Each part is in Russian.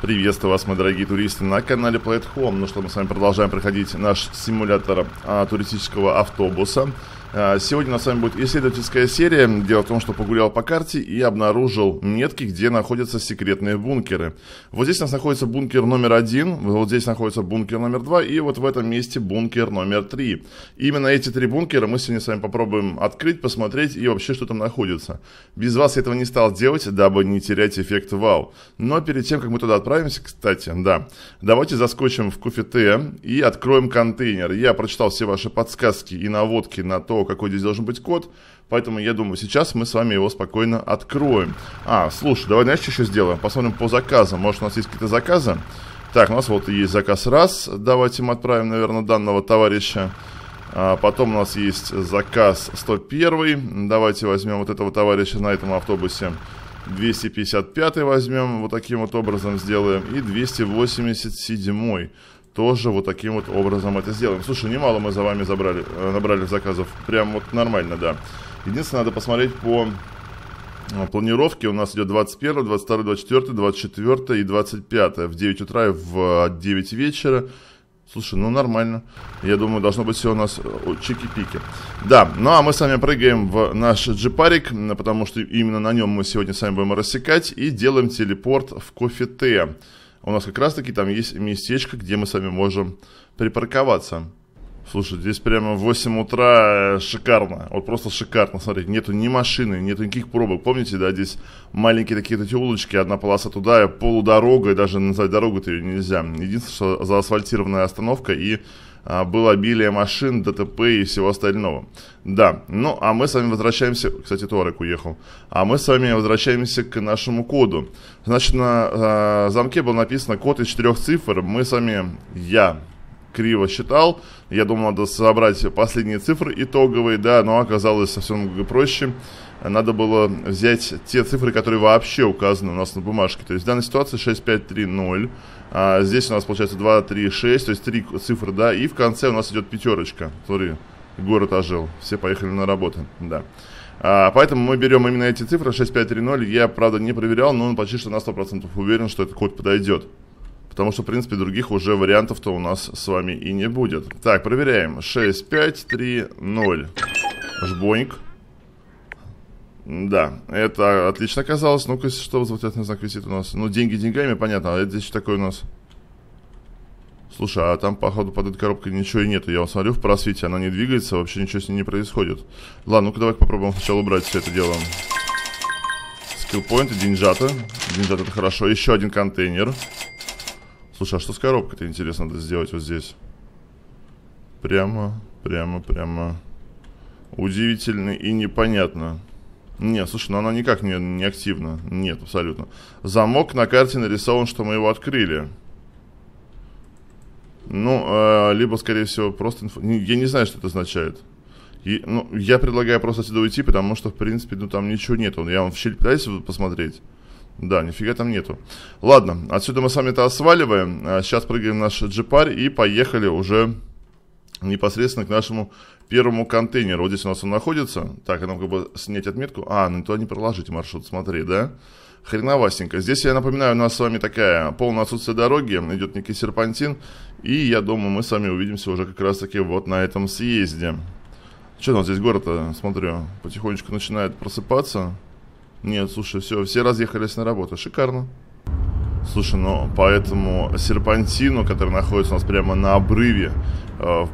Приветствую вас, мои дорогие туристы, на канале Play At Home. Ну что, мы с вами продолжаем проходить наш симулятор туристического автобуса. Сегодня у нас с вами будет исследовательская серия. Дело в том, что погулял по карте и обнаружил метки, где находятся секретные бункеры. Вот здесь у нас находится бункер номер 1, вот здесь находится бункер номер 2 и вот в этом месте бункер номер 3. Именно эти три бункера мы сегодня с вами попробуем открыть, посмотреть и вообще что там находится. Без вас я этого не стал делать, дабы не терять эффект вау. Но перед тем, как мы туда отправимся, кстати, да, давайте заскочим в кафе и откроем контейнер. Я прочитал все ваши подсказки и наводки на то, какой здесь должен быть код, поэтому я думаю, сейчас мы с вами его спокойно откроем. Слушай, давай, знаешь, что еще сделаем? Посмотрим по заказам, может у нас есть какие-то заказы. Так, у нас вот есть заказ раз, давайте мы отправим, наверное, данного товарища. Потом у нас есть заказ 101, давайте возьмем вот этого товарища на этом автобусе. 255 возьмем, вот таким вот образом сделаем, и 287 тоже вот таким вот образом это сделаем. Слушай, немало мы за вами набрали заказов. Прям вот нормально, да. Единственное, надо посмотреть по планировке. У нас идет 21, 22, 24, 24 и 25. В 9 утра и в 9 вечера. Слушай, ну нормально. Я думаю, должно быть все у нас чики-пики. Да, ну а мы с вами прыгаем в наш джипарик, потому что именно на нем мы сегодня с вами будем рассекать. И делаем телепорт в кофе-те. У нас как раз таки там есть местечко, где мы с вами можем припарковаться. Слушай, здесь прямо в 8 утра шикарно. Вот просто шикарно, смотрите. Нету ни машины, нету никаких пробок. Помните, да, здесь маленькие такие вот эти улочки. Одна полоса туда, полудорога. И даже назвать дорогу-то ее нельзя. Единственное, что заасфальтированная остановка. И было обилие машин, ДТП и всего остального. Да, ну а мы с вами возвращаемся. Кстати, Туарег уехал. А мы с вами возвращаемся к нашему коду. Значит, на замке был написано код из 4 цифр. Мы с вами... Я криво считал, я думал, надо собрать последние цифры итоговые, да, но оказалось совсем проще. Надо было взять те цифры, которые вообще указаны у нас на бумажке. То есть в данной ситуации 6530, здесь у нас получается 236, то есть 3 цифры, да, и в конце у нас идет пятерочка, который город ожил, все поехали на работу, да. Поэтому мы берем именно эти цифры, 6530, я, правда, не проверял, но он почти что на 100% уверен, что этот код подойдет. Потому что, в принципе, других уже вариантов-то у нас с вами и не будет. Так, проверяем. 6, 5, 3, 0. Жбоньк. Да, это отлично оказалось. Ну-ка, что возвратительный знак висит у нас? Ну, деньги деньгами, понятно. А это здесь что такое у нас? Слушай, а там, походу, под этой коробкой ничего и нету. Я вот смотрю в просвете, она не двигается, вообще ничего с ней не происходит. Ладно, ну-ка, давай попробуем сначала убрать все это дело. Скиллпоинты, деньжата. Деньжата, это хорошо. Еще один контейнер. Слушай, а что с коробкой-то, интересно, надо сделать вот здесь? Прямо. Удивительно и непонятно. Нет, слушай, ну она никак не активна. Нет, абсолютно. Замок на карте нарисован, что мы его открыли. Ну, либо, скорее всего, просто... Я не знаю, что это означает. И, ну, я предлагаю просто отсюда уйти, потому что, в принципе, ну там ничего нету. Я вам в щель пытаюсь посмотреть. Да, нифига там нету. Ладно, отсюда мы с вами это осваливаем. Сейчас прыгаем в наш джипарь и поехали уже непосредственно к нашему первому контейнеру. Вот здесь у нас он находится. Так, а нам как бы снять отметку. Ну туда не проложить маршрут, смотри, да? Хреновасенько. Здесь, я напоминаю, у нас с вами такая полное отсутствие дороги. Идет некий серпантин. И я думаю, мы с вами увидимся уже как раз таки вот на этом съезде. Что там здесь город-то, смотрю, потихонечку начинает просыпаться. Нет, слушай, все разъехались на работу. Шикарно. Слушай, ну по этому серпантину, который находится у нас прямо на обрыве,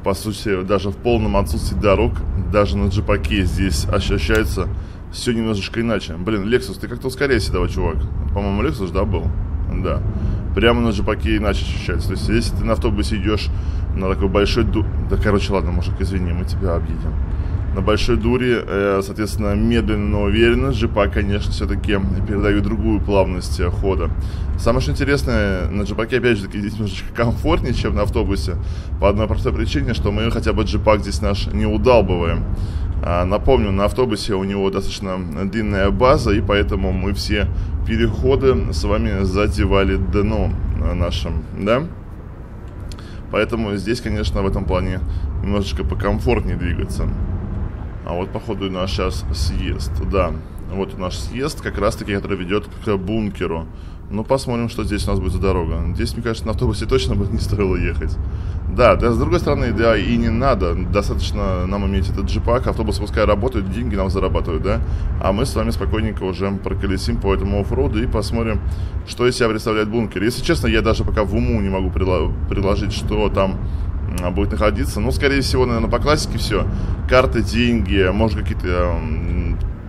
по сути, даже в полном отсутствии дорог, даже на джипаке здесь ощущается все немножечко иначе. Блин, Лексус, ты как-то ускоряйся давай, чувак. По-моему, Лексус, да, был? Да. Прямо на джипаке иначе ощущается. То есть, если ты на автобусе идешь на такой большой... Да, короче, ладно, мужик, извини, мы тебя обидим. На большой дуре, соответственно, медленно, но уверенно, джипак, конечно, все-таки передает другую плавность хода. Самое что интересное, на джипаке, опять же, здесь немножечко комфортнее, чем на автобусе. По одной простой причине, что мы хотя бы джипак здесь наш не удалбываем. Напомню, на автобусе у него достаточно длинная база, и поэтому мы все переходы с вами задевали дно нашим, да? Поэтому здесь, конечно, в этом плане немножечко покомфортнее двигаться. А вот, походу, у нас сейчас съезд, да. Вот наш съезд, как раз-таки, который ведет к бункеру Ну, посмотрим, что здесь у нас будет за дорога. Здесь, мне кажется, на автобусе точно бы не стоило ехать. Да, с другой стороны, да, и не надо. Достаточно нам иметь этот джипак. Автобусы пускай работают, деньги нам зарабатывают, да? А мы с вами спокойненько уже проколесим по этому оффроду и посмотрим, что из себя представляет бункер. Если честно, я даже пока в уму не могу предложить, что там будет находиться. Ну, скорее всего, наверное, по классике все. Карты, деньги, может, какие-то...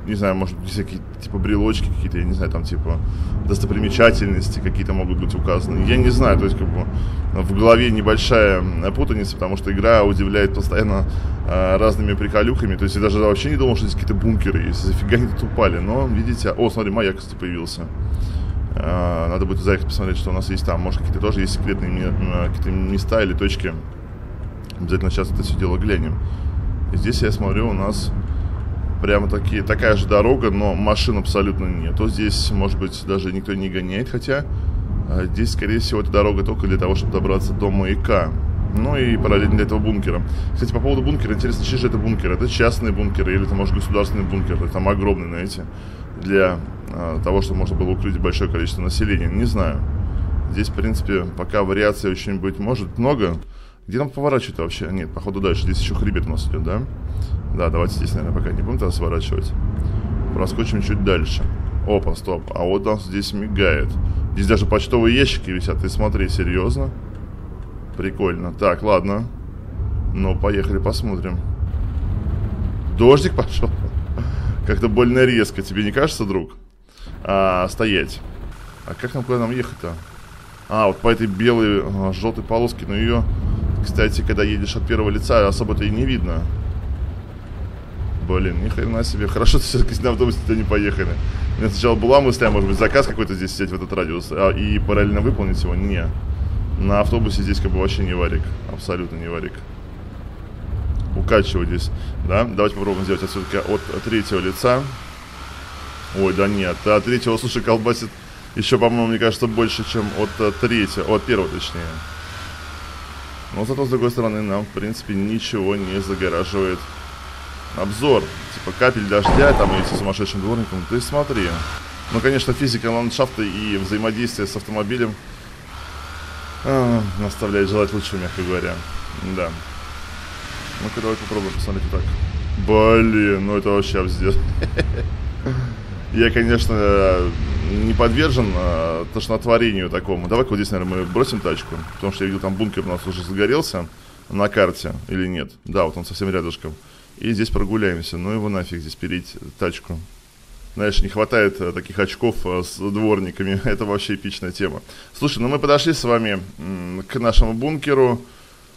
Не знаю, может быть, всякие, типа, брелочки какие-то, я не знаю, там, типа, достопримечательности какие-то могут быть указаны. Я не знаю, то есть, как бы, в голове небольшая путаница, потому что игра удивляет постоянно разными приколюхами. То есть, я даже вообще не думал, что здесь какие-то бункеры есть, зафига они тут упали. Но, видите, о, смотри, маяк, кстати, появился. Надо будет заехать посмотреть, что у нас есть там. Может, какие-то тоже есть секретные какие-то места или точки. Обязательно сейчас это все дело глянем. И здесь, я смотрю, у нас... Прямо такая же дорога, но машин абсолютно нет. То здесь, может быть, даже никто не гоняет, хотя здесь, скорее всего, эта дорога только для того, чтобы добраться до маяка. Ну и параллельно для этого бункера. Кстати, по поводу бункера, интересно, чьи же это бункер? Это частный бункер или это, может, государственный бункер? Это там огромный, знаете, для того, чтобы можно было укрыть большое количество населения. Не знаю. Здесь, в принципе, пока вариаций очень быть может много. Где нам поворачивать вообще? Нет, походу дальше. Здесь еще хребет у нас идет, да? Да, давайте здесь, наверное, пока не будем тогда сворачивать. Проскочим чуть дальше. Опа, стоп. А вот у нас здесь мигает. Здесь даже почтовые ящики висят. Ты смотри, серьезно. Прикольно. Так, ладно. Ну, поехали, посмотрим. Дождик пошел. Как-то больно резко. Тебе не кажется, друг? Стоять. А как нам, куда нам ехать-то? А, вот по этой белой, желтой полоске. Но ее, кстати, когда едешь от первого лица, особо-то и не видно. Блин, ни хрена себе. Хорошо, что все-таки на автобусе-то не поехали. У меня сначала была мысль, а может быть заказ какой-то здесь сидеть в этот радиус и параллельно выполнить его? Не. На автобусе здесь как бы вообще не варик. Абсолютно не варик. Укачиваю здесь, да? Давайте попробуем сделать отсюда от третьего лица. Ой, да нет. От третьего, слушай, колбасит. Еще, по-моему, мне кажется, больше, чем от третьего, от первого, точнее. Но зато, с другой стороны, нам, в принципе, ничего не загораживает обзор. Типа капель дождя, там, и со сумасшедшим дворником. Ты смотри. Ну, конечно, физика ландшафта и взаимодействие с автомобилем оставляет желать лучшего, мягко говоря. Да. Ну-ка, давай попробуем посмотреть вот так. Блин, ну это вообще обздец. Я, конечно, не подвержен тошнотворению такому. Давай-ка вот здесь, наверное, мы бросим тачку. Потому что я видел, там бункер у нас уже загорелся на карте. Или нет? Да, вот он совсем рядышком. И здесь прогуляемся. Ну его нафиг здесь перейти тачку. Знаешь, не хватает таких очков с дворниками. Это вообще эпичная тема. Слушай, ну мы подошли с вами к нашему бункеру.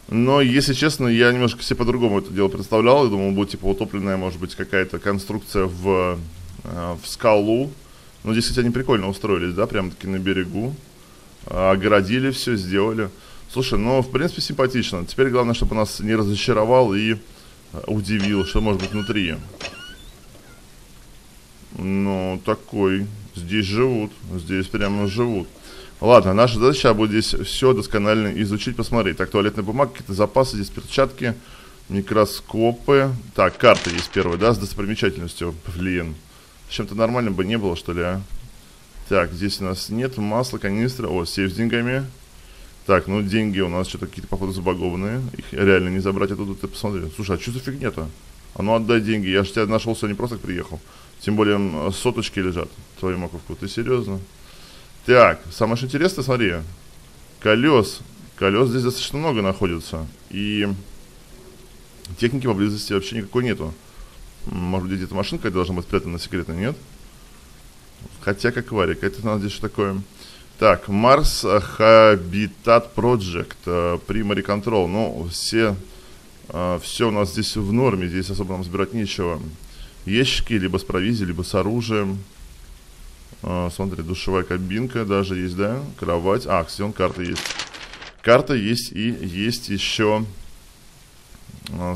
Но, если честно, я немножко себе по-другому это дело представлял. Я думал, будет типа утопленная, может быть, какая-то конструкция в скалу. Но здесь, кстати, они прикольно устроились, да, прям-таки на берегу. Огородили все, сделали. Слушай, ну, в принципе, симпатично. Теперь главное, чтобы нас не разочаровал и удивил, что может быть внутри. Ну, такой. Здесь живут. Здесь прямо живут. Ладно, наша задача будет здесь все досконально изучить, посмотреть. Так, туалетная бумага, какие-то запасы, здесь перчатки, микроскопы. Так, карта есть первая, да, с достопримечательностью. Блин. С чем-то нормальным бы не было, что ли, а? Так, здесь у нас нет масла, канистра. О, сейф с деньгами. Так, ну деньги у нас что-то какие-то, походу, забагованные. Их реально не забрать оттуда, ты посмотри. Слушай, а что за фигня-то? А ну отдай деньги, я же тебя нашел сегодня, просто так приехал. Тем более соточки лежат, твою маковку. Ты серьезно? Так, самое интересное, смотри. Колес. Колес здесь достаточно много находится. И техники поблизости вообще никакой нету. Может быть, где-то машинка должна быть спрятана секретно, нет? Хотя как варик, это у нас здесь что такое? Так, Марс Habitat Project, Primary Control. Ну, все у нас здесь в норме, здесь особо нам сбирать нечего. Ящики, либо с провизией, либо с оружием. Смотри, душевая кабинка даже есть, да? Кровать, кстати, карта есть. Карта есть и есть еще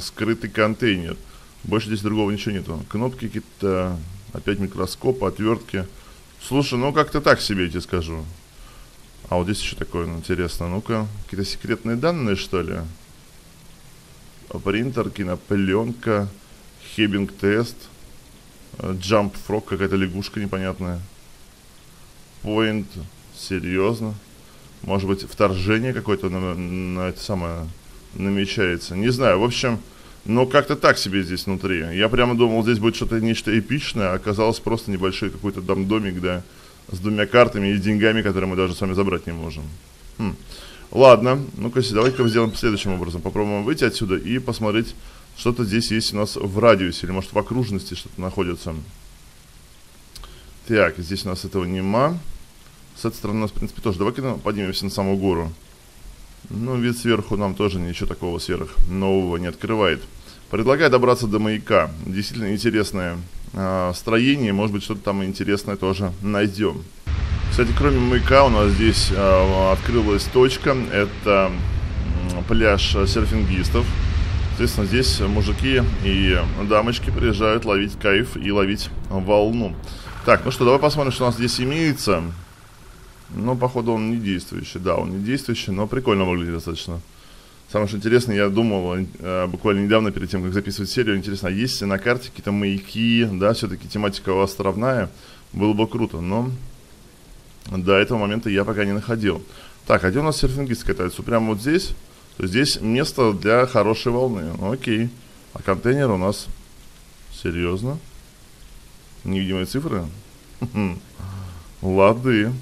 скрытый контейнер. Больше здесь другого ничего нету. Кнопки какие-то, опять микроскоп, отвертки. Слушай, ну как-то так себе, я тебе скажу. А вот здесь еще такое, ну, интересно. Ну-ка, какие-то секретные данные, что ли? Принтер, кинопленка, Хеббинг-тест, Джамп-фрог, какая-то лягушка непонятная. Point Серьезно? Может быть, вторжение какое-то на это самое намечается? Не знаю, в общем, ну как-то так себе здесь внутри. Я прямо думал, здесь будет что-то нечто эпичное, а оказалось просто небольшой какой-то там домик, да, с двумя картами и деньгами, которые мы даже с вами забрать не можем. Ладно, ну-ка, давайте-ка сделаем следующим образом. Попробуем выйти отсюда и посмотреть, что-то здесь есть у нас в радиусе, или может в окружности что-то находится. Так, здесь у нас этого нема. С этой стороны у нас, в принципе, тоже. Давай-ка поднимемся на самую гору. Ну, вид сверху нам тоже ничего такого сверх нового не открывает. Предлагаю добраться до маяка. Действительно интересное строение. Может быть, что-то там интересное тоже найдем. Кстати, кроме маяка у нас здесь открылась точка. Это пляж серфингистов. Соответственно, здесь мужики и дамочки приезжают ловить кайф и ловить волну. Так, ну что, давай посмотрим, что у нас здесь имеется. Ну, походу, он не действующий. Да, он не действующий, но прикольно выглядит достаточно. Самое что интересное, я думал буквально недавно, перед тем, как записывать серию, интересно, а есть ли на карте какие-то маяки, да, все-таки тематика у вас островная, было бы круто, но до этого момента я пока не находил. Так, а где у нас серфингисты катаются? Прямо вот здесь? То есть здесь место для хорошей волны. Окей. А контейнер у нас... Серьезно? Невидимые цифры? Лады.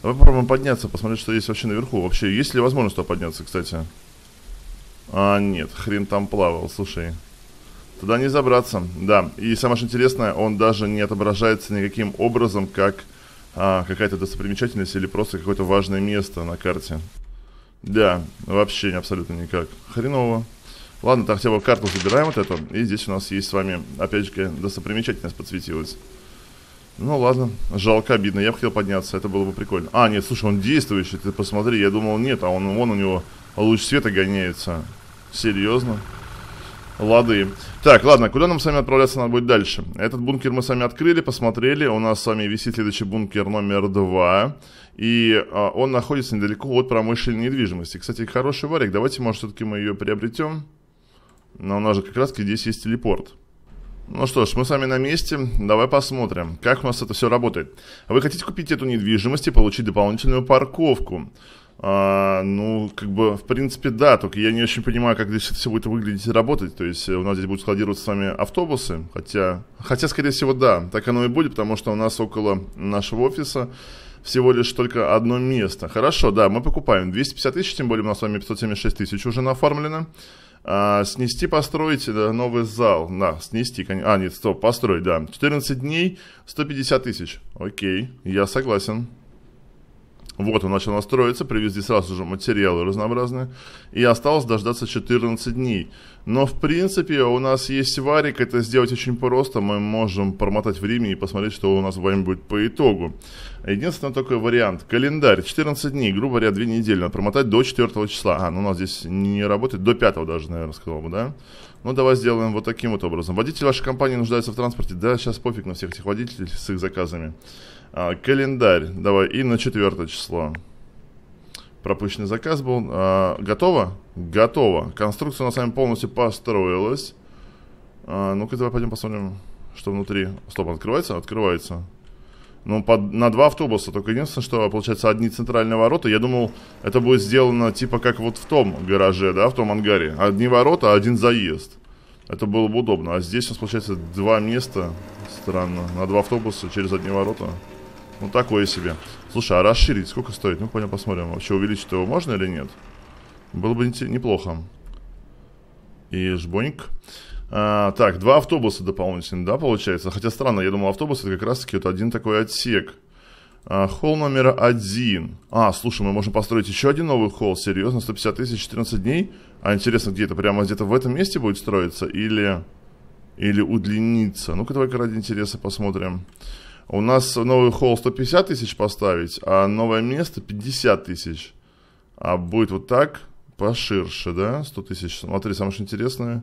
Давай попробуем подняться, посмотреть, что есть вообще наверху. Вообще, есть ли возможность туда подняться, кстати? А, нет, хрен там плавал, слушай. Туда не забраться, да. И самое что интересное, он даже не отображается никаким образом, как какая-то достопримечательность или просто какое-то важное место на карте. Да, вообще абсолютно никак. Хреново. Ладно, так хотя бы карту забираем вот эту. И здесь у нас есть с вами, опять же, достопримечательность подсветилась. Ну ладно, жалко, обидно, я бы хотел подняться, это было бы прикольно. А, нет, слушай, он действующий, ты посмотри, я думал нет, а он вон у него луч света гоняется. Серьезно? Лады. Так, ладно, куда нам с вами отправляться надо будет дальше? Этот бункер мы с вами открыли, посмотрели, у нас с вами висит следующий бункер номер 2. И он находится недалеко от промышленной недвижимости. Кстати, хороший варик, давайте, может, все-таки мы ее приобретем. Но у нас же как раз здесь есть телепорт. Ну что ж, мы с вами на месте, давай посмотрим, как у нас это все работает. Вы хотите купить эту недвижимость и получить дополнительную парковку? Ну, как бы, в принципе, да, только я не очень понимаю, как здесь все будет выглядеть и работать. То есть у нас здесь будут складироваться с вами автобусы, хотя, скорее всего, да, так оно и будет, потому что у нас около нашего офиса всего лишь только одно место. Хорошо, да, мы покупаем 250 тысяч, тем более у нас с вами 576 тысяч уже наоформлено. Снести, построить, да, новый зал. Да, снести, конечно. А, нет, стоп, построить, да. 14 дней, 150 тысяч. Окей, я согласен. Вот, он начал настроиться, привезли сразу же материалы разнообразные. И осталось дождаться 14 дней. Но, в принципе, у нас есть варик, это сделать очень просто. Мы можем промотать время и посмотреть, что у нас с вами будет по итогу. Единственный такой вариант. Календарь. 14 дней, грубо говоря, 2 недели. Надо промотать до 4 числа. А, ну у нас здесь не работает. До 5 даже, наверное, сказал бы, да? Ну, давай сделаем вот таким вот образом. Водитель вашей компании нуждается в транспорте. Да, сейчас пофиг на всех этих водителей с их заказами. Календарь, давай, и на 4 число. Пропущенный заказ был. Готово? Готово. Конструкция у нас с вами полностью построилась. Ну-ка, давай пойдем посмотрим, что внутри. Стоп, открывается? Открывается. Ну, на 2 автобуса. Только единственное, что, получается, одни центральные ворота. Я думал, это будет сделано типа как вот в том гараже, да, в том ангаре. Одни ворота, один заезд. Это было бы удобно. А здесь у нас, получается, 2 места. Странно. На 2 автобуса через одни ворота. Ну, такое себе. Слушай, а расширить сколько стоит? Ну, пойдем посмотрим. Вообще увеличить его можно или нет? Было бы неплохо. И жбоньк. Так, 2 автобуса дополнительно, да, получается? Хотя странно, я думал, автобус это как раз-таки вот один такой отсек. Холл номер 1. А, слушай, мы можем построить еще один новый холл. Серьезно, 150 тысяч, 14 дней. А интересно, где это? Прямо где-то в этом месте будет строиться? Или удлиниться? Ну-ка, давай-ка ради интереса посмотрим. У нас новый холл 150 тысяч поставить, а новое место 50 тысяч. А будет вот так, поширше, да? 100 тысяч. Смотри, самое что интересное.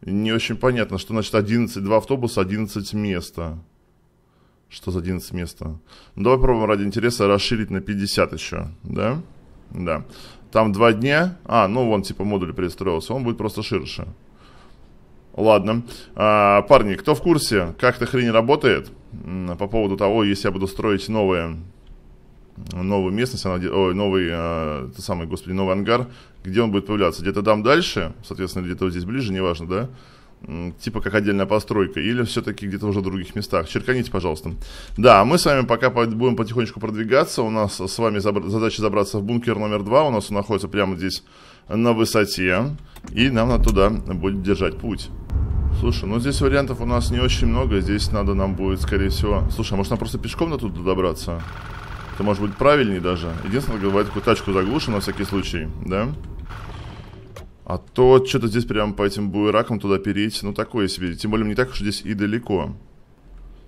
Не очень понятно, что значит 11, 2 автобуса, 11 места. Что за 11 места? Ну, давай пробуем ради интереса расширить на 50 еще, да? Да. Там 2 дня. А, ну, вон типа модуль перестроился, он будет просто ширше. Ладно. Парни, кто в курсе, как эта хрень работает? По поводу того, если я буду строить новые новую местность, новый ангар, где он будет появляться. Где-то там дальше, соответственно, где-то вот здесь ближе, неважно, да? Типа как отдельная постройка, или все-таки где-то уже в других местах. Черканите, пожалуйста. Да, мы с вами пока будем потихонечку продвигаться. У нас с вами задача забраться в бункер номер 2. У нас он находится прямо здесь на высоте. И нам надо туда будет держать путь. Слушай, ну здесь вариантов у нас не очень много. Здесь надо нам будет, скорее всего... Слушай, а может нам просто пешком надо туда добраться? Это может быть правильнее даже. Единственное, бывает, такую тачку заглушим на всякий случай, да? А то что-то здесь прямо по этим буеракам туда перейти. Ну, такое себе. Тем более, не так уж здесь и далеко.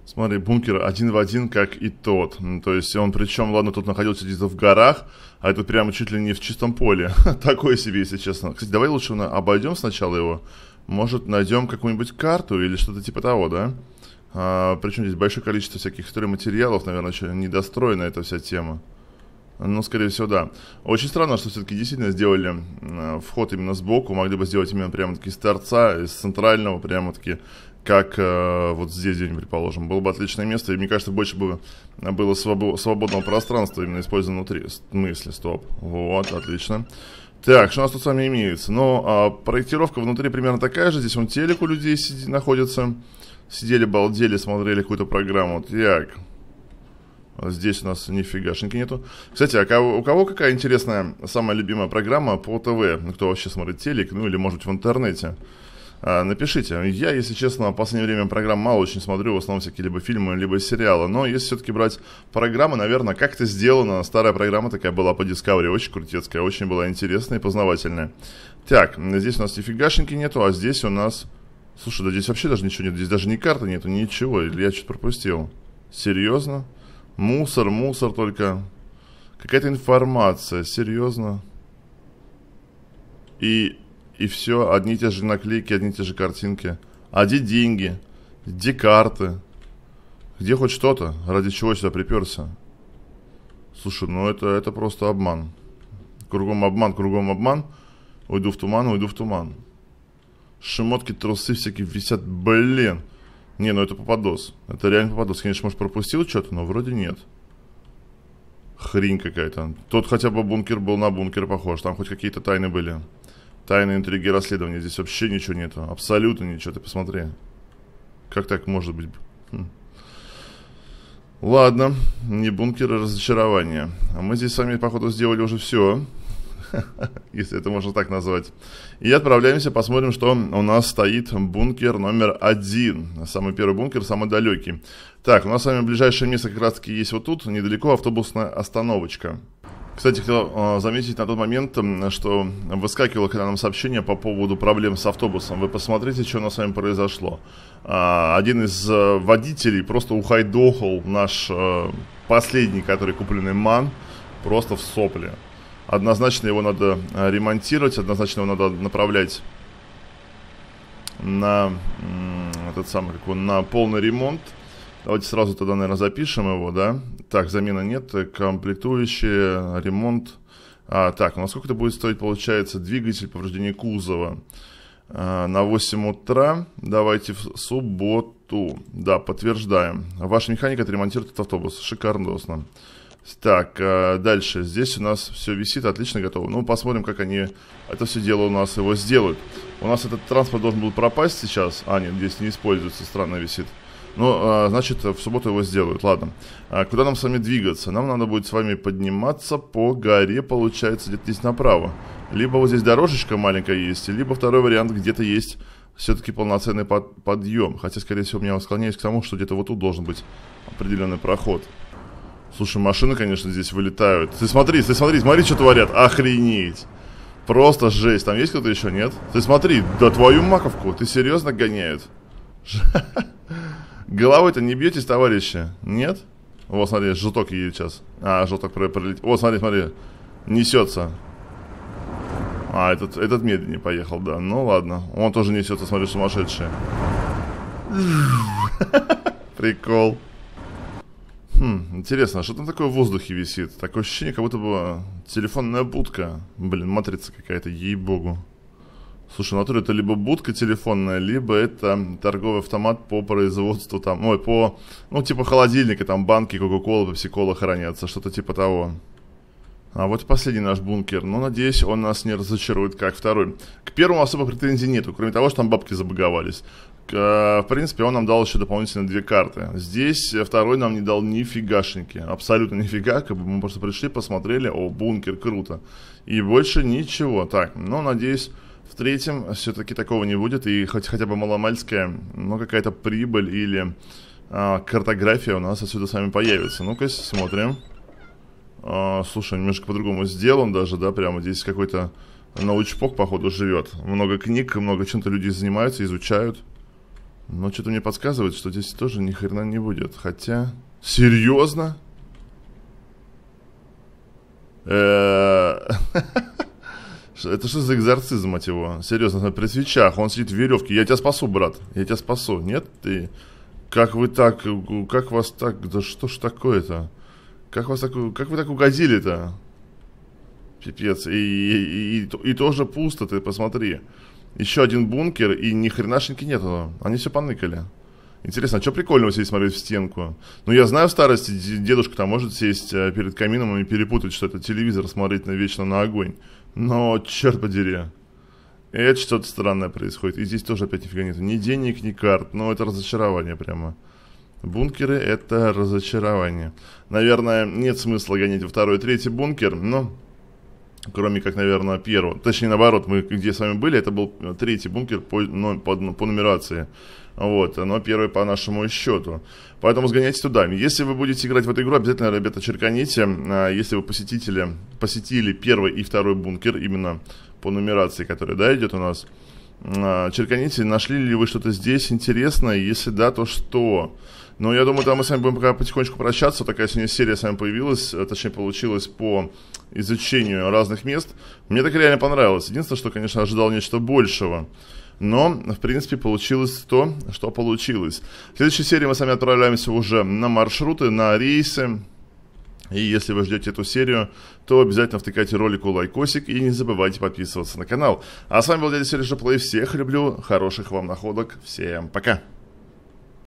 Смотри, бункер один в один, как и тот. То есть он причем, ладно, тут находился где-то в горах, а это прямо чуть ли не в чистом поле. Такое себе, если честно. Кстати, давай лучше обойдем сначала его. Может, найдем какую-нибудь карту или что-то типа того, да? Причем здесь большое количество всяких стройматериалов, наверное, еще недостроена эта вся тема. Ну, скорее всего, да. Очень странно, что все-таки действительно сделали вход именно сбоку. Могли бы сделать именно прямо-таки с торца, из центрального, прямо-таки, как вот здесь где-нибудь, предположим. Было бы отличное место, и мне кажется, больше бы было свободного пространства именно использовано внутри. В смысле, стоп. Вот, отлично. Так, что у нас тут с вами имеется? Ну, проектировка внутри примерно такая же. Здесь вон телек у людей находится. Сидели, балдели, смотрели какую-то программу. Так... Здесь у нас нифигашеньки нету. Кстати, а у кого какая интересная, самая любимая программа по ТВ? Ну, кто вообще смотрит телек, ну или может быть в интернете? Напишите. Я, если честно, в последнее время программ мало очень смотрю. В основном всякие либо фильмы, либо сериалы. Но если все-таки брать программы, наверное, как-то сделано. Старая программа такая была по Discovery, очень крутецкая, очень была интересная и познавательная. Так, здесь у нас нифигашеньки нету, а здесь у нас... Слушай, да здесь вообще даже ничего нет. Здесь даже ни карты нету, ничего. Или я что-то пропустил? Серьезно? Мусор, мусор только. Какая-то информация, серьезно. И все, одни и те же наклейки, одни и те же картинки. А где деньги? Где карты? Где хоть что-то? Ради чего сюда приперся? Слушай, ну это просто обман. Кругом обман, кругом обман. Уйду в туман, уйду в туман. Шмотки, трусы всякие висят, блин. Не, ну это попадос. Это реально попадос. Конечно, может, пропустил что-то, но вроде нет. Хрень какая-то. Тут хотя бы бункер был на бункер похож. Там хоть какие-то тайны были. Тайны, интриги, расследования. Здесь вообще ничего нету. Абсолютно ничего. Ты посмотри. Как так может быть? Ладно. Не бункер, а разочарование. А мы здесь с вами, походу, сделали уже все. Если это можно так назвать. И отправляемся, посмотрим, что у нас стоит бункер номер 1. Самый первый бункер, самый далекий. Так, у нас с вами ближайшее место как раз таки есть вот тут. Недалеко автобусная остановочка. Кстати, хотел заметить на тот момент, что выскакивало когда нам сообщение по поводу проблем с автобусом. Вы посмотрите, что у нас с вами произошло. Один из водителей просто ухайдохал наш последний, который купленный МАН, просто в сопле. Однозначно его надо ремонтировать, однозначно его надо направлять на на полный ремонт. Давайте сразу тогда, наверное, запишем его, да? Так, замена нет, комплектующие, ремонт. Так, ну, сколько это будет стоить, получается, двигатель, повреждение кузова? На 8 утра, давайте в субботу. Да, подтверждаем. Ваш механик отремонтирует этот автобус, шикарно. Так, дальше. Здесь у нас все висит, отлично готово. Ну, посмотрим, как они это все дело у нас его сделают. У нас этот транспорт должен был пропасть сейчас. А, нет, здесь не используется, странно висит. Ну, значит, в субботу его сделают, ладно. Куда нам с вами двигаться? Нам надо будет с вами подниматься по горе, получается, где-то здесь направо. Либо вот здесь дорожечка маленькая есть, либо второй вариант, где-то есть все-таки полноценный подъем. Хотя, скорее всего, я склоняюсь к тому, что где-то вот тут должен быть определенный проход. Слушай, машины, конечно, здесь вылетают. Ты смотри, что творят. Охренеть. Просто жесть. Там есть кто-то еще, нет? Ты смотри, да твою маковку. Ты серьезно гоняют? Головой-то не бьетесь, товарищи? Нет? Вот, смотри, желток едет сейчас. Желток пролетел. Вот, смотри. Несется. Этот медленнее поехал, да. Ну, ладно. Он тоже несется, смотри, сумасшедший. Прикол. Интересно, что там такое в воздухе висит? Такое ощущение, как будто бы телефонная будка. Блин, матрица какая-то, ей-богу. Слушай, в натуре это либо будка телефонная, либо это торговый автомат по производству там, ой, по, ну, типа холодильника, там банки кока-колы, пепси-колы хранятся, что-то типа того. А вот последний наш бункер, ну, надеюсь, он нас не разочарует, как второй. К первому особо претензий нету, кроме того, что там бабки забаговались. В принципе, он нам дал еще дополнительно 2 карты. Здесь второй нам не дал нифигашеньки. Абсолютно нифига, как бы мы просто пришли, посмотрели, о, бункер, круто. И больше ничего. Так, ну, надеюсь, в третьем все-таки такого не будет. И хотя бы маломальская, но какая-то прибыль или картография у нас отсюда с вами появится. Ну-ка, смотрим. Слушай, немножко по-другому сделан даже, да, прямо здесь какой-то научпок, походу, живет. Много книг, много чем-то люди занимаются, изучают. Но что-то мне подсказывает, что здесь тоже ни хрена не будет. Хотя... Серьезно? Это что за экзорцизм от его? Серьезно, при свечах, он сидит в веревке. Я тебя спасу, брат, я тебя спасу. Нет, ты... Как вы так... Как вас так... Да что ж такое-то? Как вы так угодили-то? Пипец. И тоже пусто, ты посмотри. Еще один бункер, и ни хренашеньки нету. Они все поныкали. Интересно, а что прикольного сидеть смотреть в стенку? Ну, я знаю, в старости дедушка-то может сесть перед камином и перепутать, что это телевизор, смотреть вечно на огонь. Но, черт подери, это что-то странное происходит. И здесь тоже опять нифига нету. Ни денег, ни карт. Но это разочарование прямо. Бункеры — это разочарование. Наверное, нет смысла гонять во второй и третий бункер, но... Кроме как, наверное, первого. Точнее, наоборот, мы где с вами были, это был третий бункер по нумерации. Вот, но первый по нашему счету. Поэтому сгоняйте туда. Если вы будете играть в эту игру, обязательно, ребята, черканите. Если вы посетили первый и второй бункер, именно по нумерации, которая, да, идет у нас, черканите, нашли ли вы что-то здесь интересное, если да, то что... Ну, я думаю, да, мы с вами будем пока потихонечку прощаться. Такая сегодня серия с вами появилась, точнее, получилась по изучению разных мест. Мне так реально понравилось. Единственное, что, конечно, ожидал нечто большего. Но, в принципе, получилось то, что получилось. В следующей серии мы с вами отправляемся уже на маршруты, на рейсы. И если вы ждете эту серию, то обязательно втыкайте ролику лайкосик и не забывайте подписываться на канал. А с вами был Дядя СерёжаПлей. Всех люблю, хороших вам находок. Всем пока!